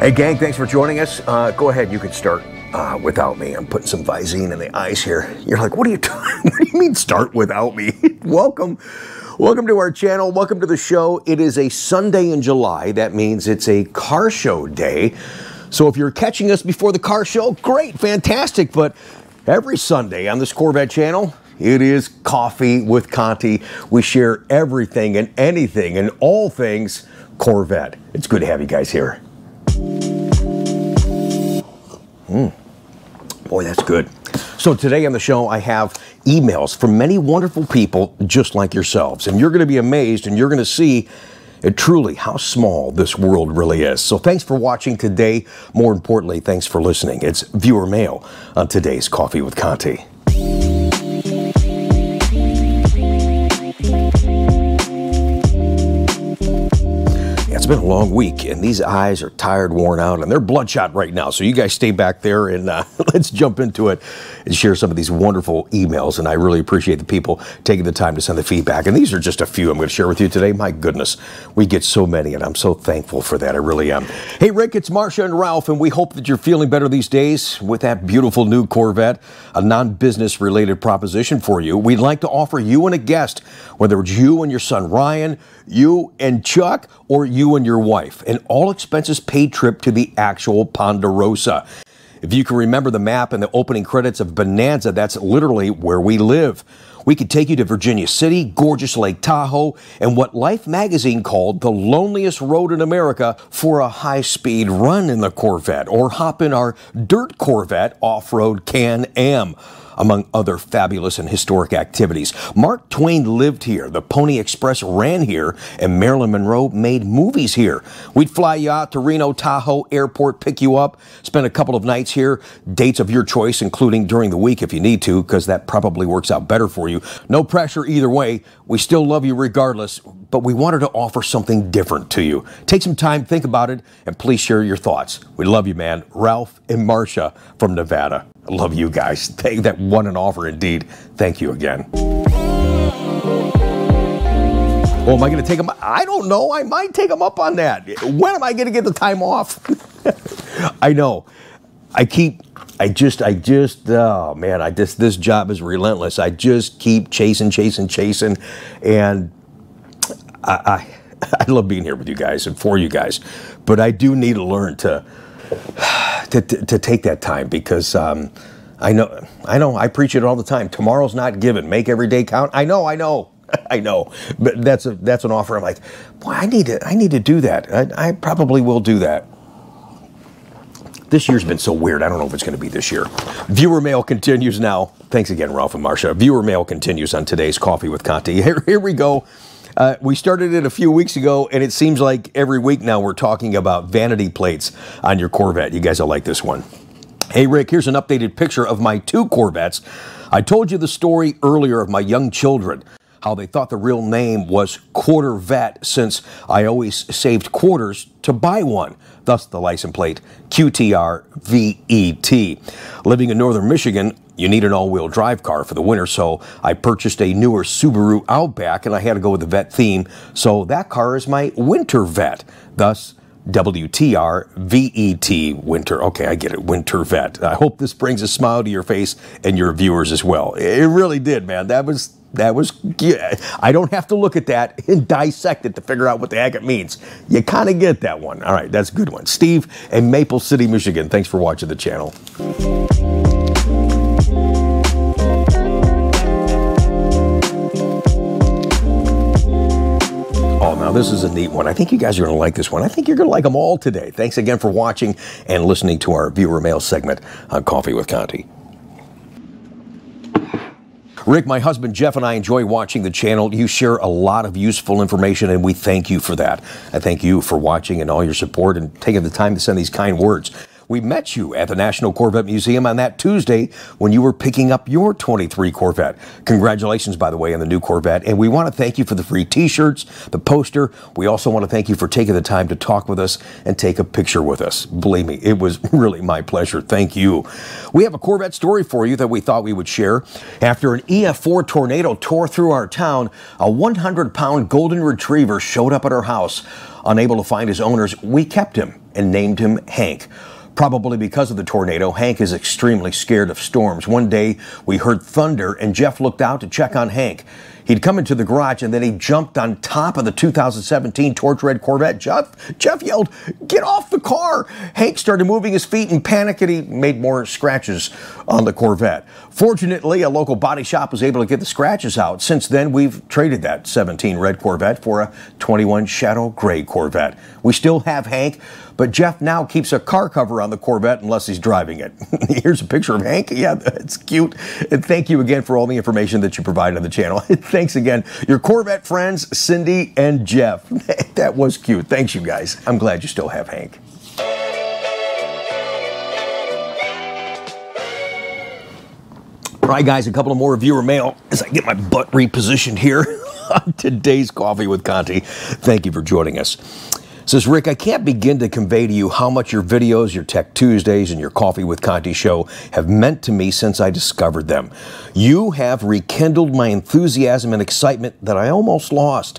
Hey gang, thanks for joining us. Go ahead, you can start without me. I'm putting some Visine in the eyes here. You're like, what are you doing? What do you mean start without me? Welcome to our channel. Welcome to the show. It is a Sunday in July. That means it's a car show day. So if you're catching us before the car show, great, fantastic. But every Sunday on this Corvette channel, it is Coffee with Conti. We share everything and anything and all things Corvette. It's good to have you guys here. Boy, that's good. So today on the show, I have emails from many wonderful people just like yourselves. And you're going to be amazed and you're going to see truly how small this world really is. So thanks for watching today. More importantly, thanks for listening. It's viewer mail on today's Coffee with Conti. Been a long week and these eyes are tired, worn out, and they're bloodshot right now. So you guys stay back there and let's jump into it and share some of these wonderful emails. And I really appreciate the people taking the time to send the feedback. And these are just a few I'm going to share with you today. My goodness, we get so many and I'm so thankful for that. I really am. Hey Rick, it's Marsha and Ralph, and we hope that you're feeling better these days with that beautiful new Corvette. A non-business related proposition for you. We'd like to offer you and a guest, whether it's you and your son Ryan, you and Chuck, or you and your wife, an all-expenses-paid trip to the actual Ponderosa. If you can remember the map and the opening credits of Bonanza, that's literally where we live. We could take you to Virginia City, gorgeous Lake Tahoe, and what Life magazine called the loneliest road in America for a high-speed run in the Corvette, or hop in our dirt Corvette off-road Can-Am, among other fabulous and historic activities. Mark Twain lived here, the Pony Express ran here, and Marilyn Monroe made movies here. We'd fly you out to Reno, Tahoe Airport, pick you up, spend a couple of nights here, dates of your choice, including during the week if you need to, because that probably works out better for you. No pressure either way. We still love you regardless, but we wanted to offer something different to you. Take some time, think about it, and please share your thoughts. We love you, man. Ralph and Marsha from Nevada. I love you guys. Take that one an offer indeed. Thank you again. Oh, am I going to take them? I don't know. I might take them up on that. When am I going to get the time off? I know. Oh man, this job is relentless. I just keep chasing. And I love being here with you guys and for you guys, but I do need to learn to take that time, because I know I preach it all the time. Tomorrow's not given. Make every day count. I know. But that's an offer. I'm like, boy, I need to do that. I probably will do that. This year's been so weird. I don't know if it's going to be this year. Viewer mail continues now. Thanks again, Ralph and Marsha. Viewer mail continues on today's Coffee with Conti. Here we go. We started it a few weeks ago, and it seems like every week now we're talking about vanity plates on your Corvette. You guys will like this one. Hey Rick, here's an updated picture of my two Corvettes. I told you the story earlier of my young children, how they thought the real name was Quartervette, since I always saved quarters to buy one. Thus the license plate, QTRVET. Living in northern Michigan, you need an all-wheel drive car for the winter, so I purchased a newer Subaru Outback, and I had to go with the vet theme, so that car is my Winter Vet, thus WTRVET, winter. Okay, I get it, Winter Vet. I hope this brings a smile to your face and your viewers as well. It really did, man. That was, yeah, I don't have to look at that and dissect it to figure out what the heck it means. You kind of get that one. All right, that's a good one. Steve in Maple City, Michigan. Thanks for watching the channel. Oh, now this is a neat one. I think you guys are going to like this one. I think you're going to like them all today. Thanks again for watching and listening to our viewer mail segment on Coffee with Conti. Rick, my husband Jeff and I enjoy watching the channel. You share a lot of useful information, and we thank you for that. I thank you for watching and all your support and taking the time to send these kind words. We met you at the National Corvette Museum on that Tuesday when you were picking up your 23 Corvette. Congratulations, by the way, on the new Corvette. And we want to thank you for the free t-shirts, the poster. We also want to thank you for taking the time to talk with us and take a picture with us. Believe me, it was really my pleasure. Thank you. We have a Corvette story for you that we thought we would share. After an EF4 tornado tore through our town, a 100-pound golden retriever showed up at our house. Unable to find his owners, we kept him. and named him Hank. Probably because of the tornado, Hank is extremely scared of storms. One day, we heard thunder, and Jeff looked out to check on Hank. He'd come into the garage, and then he jumped on top of the 2017 Torch Red Corvette. Jeff yelled, "Get off the car!" Hank started moving his feet in panic, and he made more scratches on the Corvette. Fortunately, a local body shop was able to get the scratches out. Since then, we've traded that 17 red Corvette for a 21 Shadow Gray Corvette. We still have Hank, but Jeff now keeps a car cover on the Corvette unless he's driving it. Here's a picture of Hank. Yeah, it's cute. And thank you again for all the information that you provide on the channel. Thanks again, your Corvette friends, Cindy and Jeff. That was cute. Thanks, you guys. I'm glad you still have Hank. All right, guys, a couple of more viewer mail as I get my butt repositioned here on today's Coffee with Conti. Thank you for joining us. Says, Rick, I can't begin to convey to you how much your videos, your Tech Tuesdays, and your Coffee with Conti show have meant to me since I discovered them. You have rekindled my enthusiasm and excitement that I almost lost.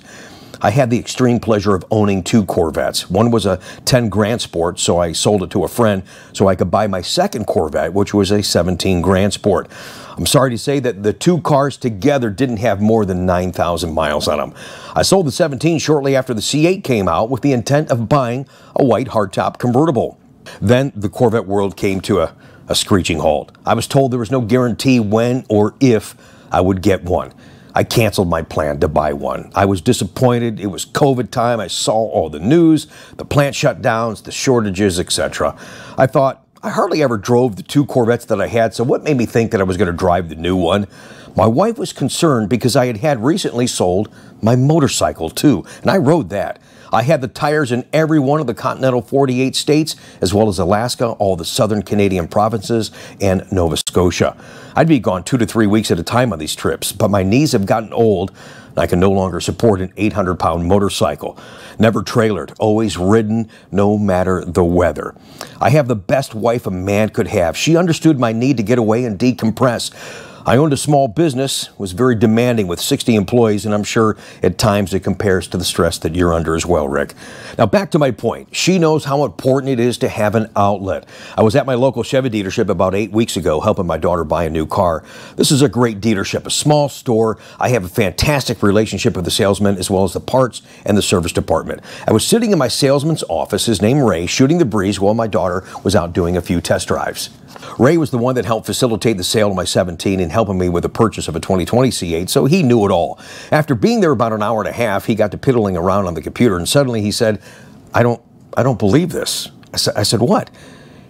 I had the extreme pleasure of owning two Corvettes. One was a 10 Grand Sport, so I sold it to a friend so I could buy my second Corvette, which was a 17 Grand Sport. I'm sorry to say that the two cars together didn't have more than 9,000 miles on them. I sold the 17 shortly after the C8 came out with the intent of buying a white hardtop convertible. Then the Corvette world came to a screeching halt. I was told there was no guarantee when or if I would get one. I canceled my plan to buy one. I was disappointed. It was COVID time. I saw all the news, the plant shutdowns, the shortages, etc. I thought, I hardly ever drove the two Corvettes that I had, so what made me think that I was going to drive the new one? My wife was concerned because I had recently sold my motorcycle too, and I rode that. I had the tires in every one of the continental 48 states, as well as Alaska, all the southern Canadian provinces, and Nova Scotia. I'd be gone 2 to 3 weeks at a time on these trips, but my knees have gotten old, and I can no longer support an 800-pound motorcycle. Never trailered, always ridden, no matter the weather. I have the best wife a man could have. She understood my need to get away and decompress. I owned a small business, was very demanding with 60 employees, and I'm sure at times it compares to the stress that you're under as well, Rick. Now back to my point. She knows how important it is to have an outlet. I was at my local Chevy dealership about 8 weeks ago helping my daughter buy a new car. This is a great dealership, a small store. I have a fantastic relationship with the salesman as well as the parts and the service department. I was sitting in my salesman's office, his name Ray, shooting the breeze while my daughter was out doing a few test drives. Ray was the one that helped facilitate the sale of my 17 and helping me with the purchase of a 2020 C8, so he knew it all. After being there about an hour and a half, he got to piddling around on the computer, and suddenly he said, I don't believe this. I said, what?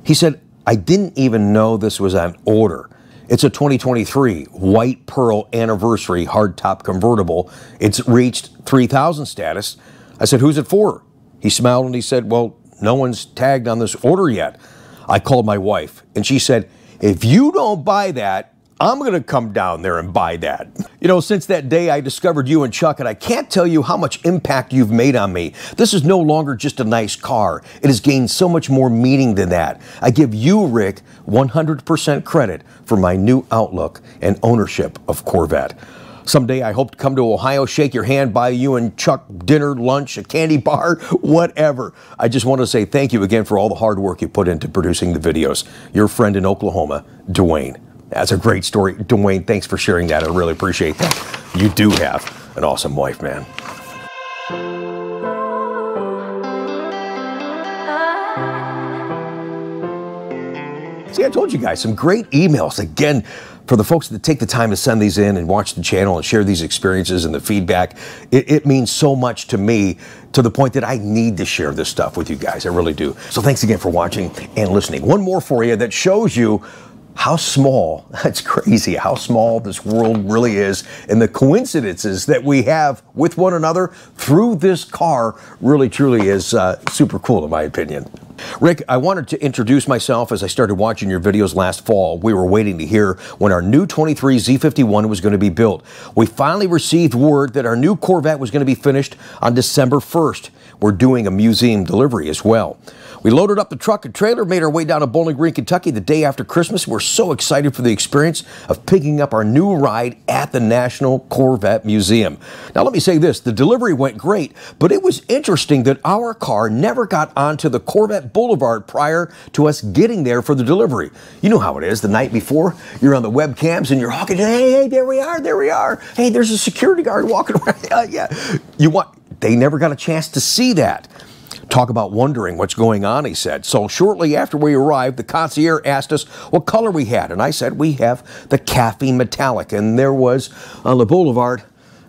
He said, I didn't even know this was on order. It's a 2023 White Pearl Anniversary hardtop convertible. It's reached 3,000 status. I said, who's it for? He smiled and he said, well, no one's tagged on this order yet. I called my wife, and she said, if you don't buy that, I'm going to come down there and buy that. You know, since that day, I discovered you and Chuck, and I can't tell you how much impact you've made on me. This is no longer just a nice car. It has gained so much more meaning than that. I give you, Rick, 100% credit for my new outlook and ownership of Corvette. Someday I hope to come to Ohio, shake your hand, buy you and Chuck dinner, lunch, a candy bar, whatever. I just want to say thank you again for all the hard work you put into producing the videos. Your friend in Oklahoma, Dwayne. That's a great story. Dwayne, thanks for sharing that. I really appreciate that. You do have an awesome wife, man. See, I told you guys, some great emails. Again, for the folks that take the time to send these in and watch the channel and share these experiences and the feedback, it means so much to me, to the point that I need to share this stuff with you guys. I really do. So thanks again for watching and listening. One more for you that shows you how small, that's crazy, how small this world really is, and the coincidences that we have with one another through this car really truly is super cool in my opinion. Rick, I wanted to introduce myself as I started watching your videos last fall. We were waiting to hear when our new 23 Z51 was going to be built. We finally received word that our new Corvette was going to be finished on December 1st. We're doing a museum delivery as well. We loaded up the truck and trailer, made our way down to Bowling Green, Kentucky the day after Christmas. We're so excited for the experience of picking up our new ride at the National Corvette Museum. Now, let me say this, the delivery went great, but it was interesting that our car never got onto the Corvette Boulevard prior to us getting there for the delivery. You know how it is, the night before, you're on the webcams and you're honking, hey, there we are. Hey, there's a security guard walking around. They never got a chance to see that. Talk about wondering what's going on, he said. So shortly after we arrived, the concierge asked us what color we had, and I said, we have the Caffey Metallic, and there was, on the boulevard,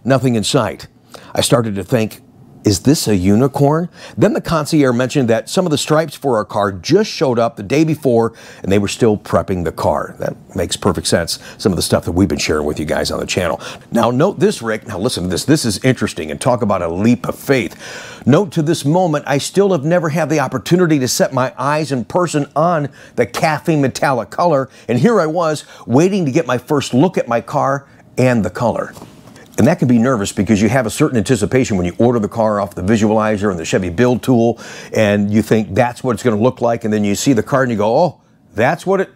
nothing in sight. I started to think, is this a unicorn? Then the concierge mentioned that some of the stripes for our car just showed up the day before, and they were still prepping the car. That makes perfect sense, some of the stuff that we've been sharing with you guys on the channel. Now note this, Rick. Now listen to this. This is interesting, and talk about a leap of faith. Note to this moment, I still have never had the opportunity to set my eyes in person on the Caffey Metallic color, and here I was waiting to get my first look at my car and the color. And that can be nervous because you have a certain anticipation when you order the car off the visualizer and the Chevy build tool, and you think that's what it's going to look like, and then you see the car and you go, oh, that's what it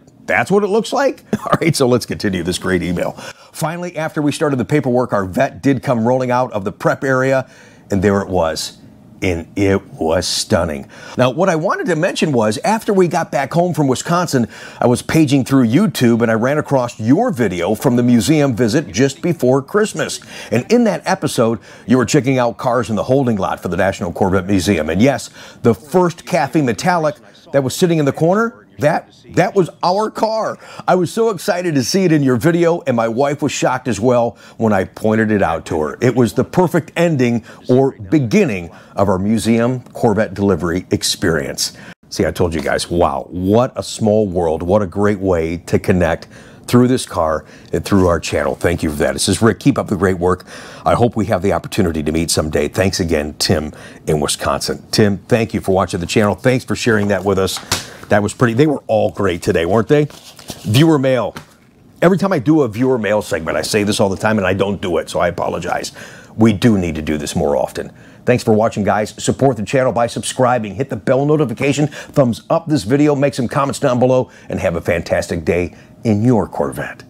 looks like? All right, so let's continue this great email. Finally, after we started the paperwork, our vet did come rolling out of the prep area, and there it was. And it was stunning. Now, what I wanted to mention was, after we got back home from Wisconsin, I was paging through YouTube and I ran across your video from the museum visit just before Christmas. And in that episode, you were checking out cars in the holding lot for the National Corvette Museum. And yes, the first Caffey Metallic that was sitting in the corner, that was our car. I was so excited to see it in your video, and my wife was shocked as well when I pointed it out to her. It was the perfect ending or beginning of our museum Corvette delivery experience. See, I told you guys, wow, what a small world. What a great way to connect through this car and through our channel. Thank you for that. This is Rick. Keep up the great work. I hope we have the opportunity to meet someday. Thanks again, Tim in Wisconsin. Tim, thank you for watching the channel. Thanks for sharing that with us. That was pretty, they were all great today, weren't they? Viewer mail. Every time I do a viewer mail segment, I say this all the time and I don't do it, so I apologize. We do need to do this more often. Thanks for watching, guys. Support the channel by subscribing. Hit the bell notification. Thumbs up this video. Make some comments down below. And have a fantastic day in your Corvette.